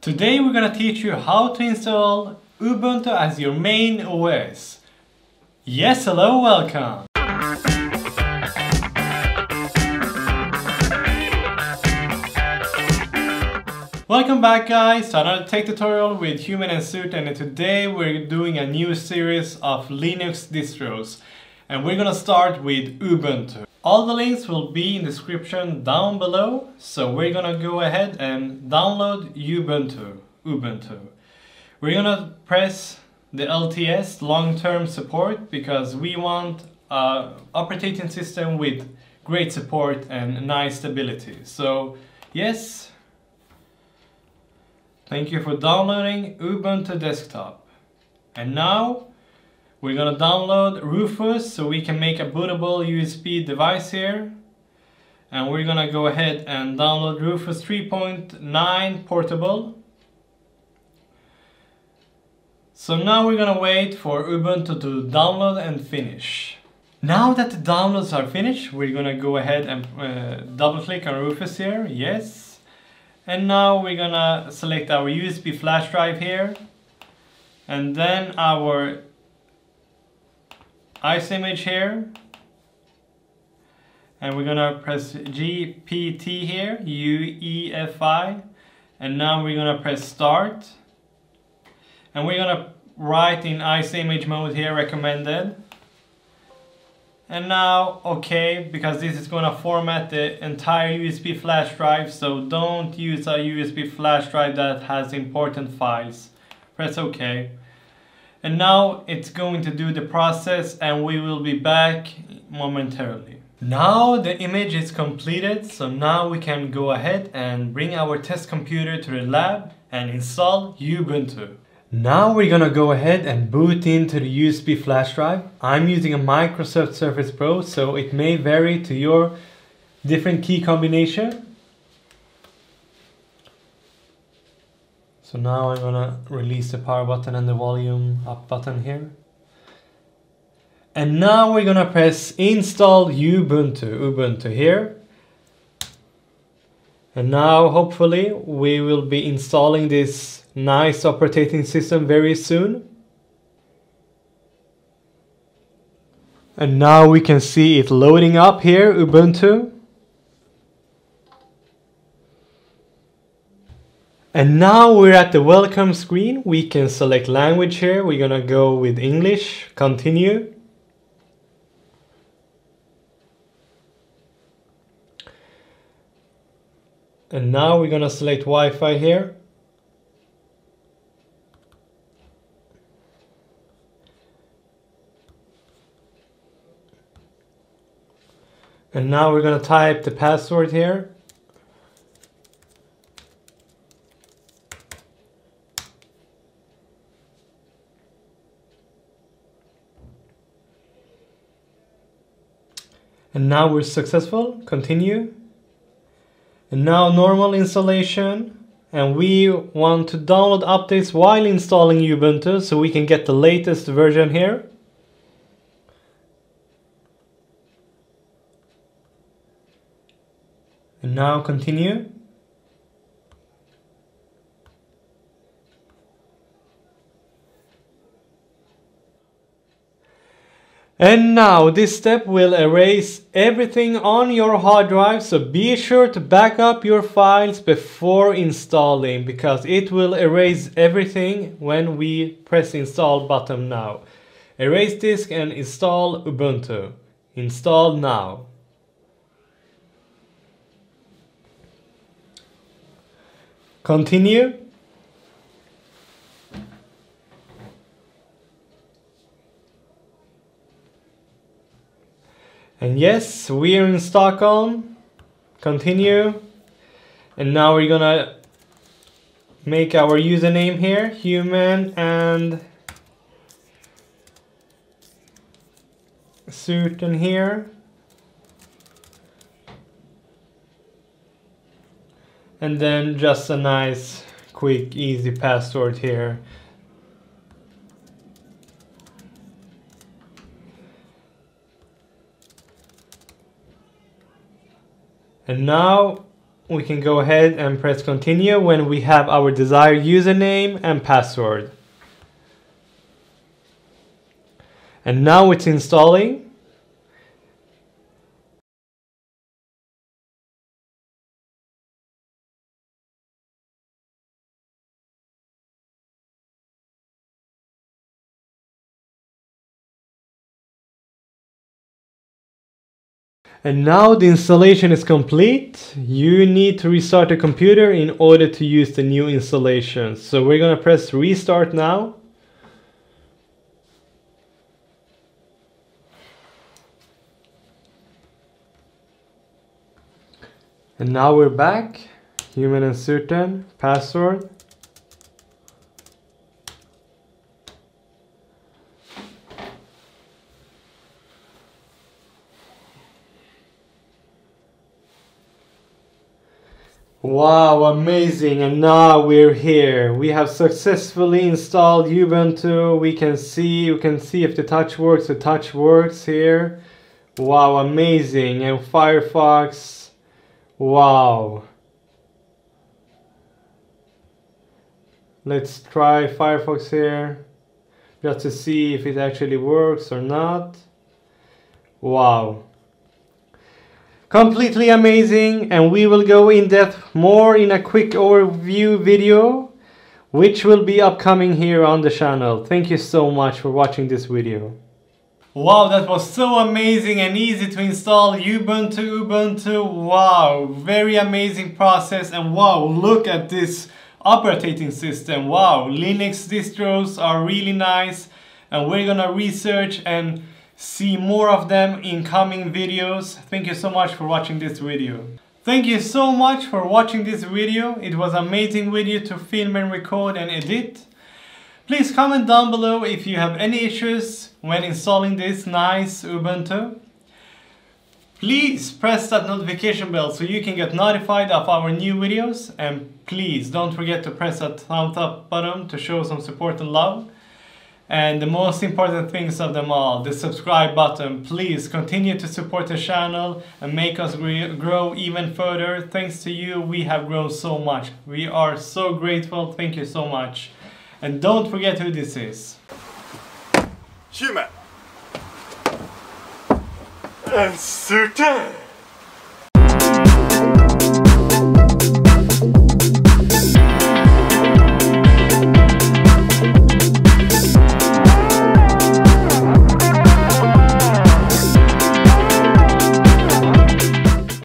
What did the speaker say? Today we're gonna teach you how to install Ubuntu as your main OS. Yes, hello, welcome! Welcome back guys to another tech tutorial with Human and Suit, and today we're doing a new series of Linux distros and we're gonna start with Ubuntu. All the links will be in the description down below, so we're gonna go ahead and download Ubuntu. We're gonna press the LTS, long-term support, because we want an operating system with great support and nice stability. So yes, thank you for downloading Ubuntu Desktop. And now we're gonna download Rufus so we can make a bootable USB device here. And we're gonna go ahead and download Rufus 3.9 Portable. So now we're gonna wait for Ubuntu to download and finish. Now that the downloads are finished, we're gonna go ahead and double click on Rufus here, yes. And now we're gonna select our USB flash drive here. And then our ISO image here, and we're gonna press GPT here, UEFI, and now we're gonna press start, and we're gonna write in ISO image mode here, recommended, and now okay, because this is gonna format the entire USB flash drive, so don't use a USB flash drive that has important files. Press okay. And now it's going to do the process and we will be back momentarily. Now the image is completed, so now we can go ahead and bring our test computer to the lab and install Ubuntu. Now we're gonna go ahead and boot into the USB flash drive. I'm using a Microsoft Surface Pro, so it may vary to your different key combination. So now I'm gonna release the power button and the volume up button here. And now we're gonna press install Ubuntu here. And now hopefully we will be installing this nice operating system very soon. And now we can see it loading up here, Ubuntu. And now we're at the welcome screen. We can select language here. We're gonna go with English, continue. And now we're gonna select Wi-Fi here. And now we're gonna type the password here. And now we're successful, continue. And now normal installation. And we want to download updates while installing Ubuntu so we can get the latest version here. And now continue. And now this step will erase everything on your hard drive, so be sure to back up your files before installing, because it will erase everything when we press install button now. Erase disk and install Ubuntu. Install now. Continue. And yes, we are in Stockholm, continue. And now we're gonna make our username here, Human and Suit in here. And then just a nice, quick, easy password here. And now we can go ahead and press continue when we have our desired username and password. And now it's installing. And now the installation is complete. You need to restart the computer in order to use the new installation. So we're gonna press restart now. And now we're back. Human and certain password. Wow, amazing, and now we're here. We have successfully installed Ubuntu. We can see if the touch works. The touch works here. Wow, amazing. And Firefox. Wow. Let's try Firefox here just to see if it actually works or not. Wow. Completely amazing, and we will go in depth more in a quick overview video which will be upcoming here on the channel. Thank you so much for watching this video. Wow, that was so amazing and easy to install Ubuntu. Wow, very amazing process, and wow, look at this operating system. Wow, Linux distros are really nice, and we're gonna research and see more of them in coming videos. Thank you so much for watching this video. Thank you so much for watching this video. It was an amazing video to film and record and edit. Please comment down below if you have any issues when installing this nice Ubuntu. Please press that notification bell so you can get notified of our new videos, and please don't forget to press that thumbs up button to show some support and love. And the most important things of them all, the subscribe button. Please continue to support the channel and make us grow even further. Thanks to you, we have grown so much. We are so grateful. Thank you so much. And don't forget who this is. Human. And certain.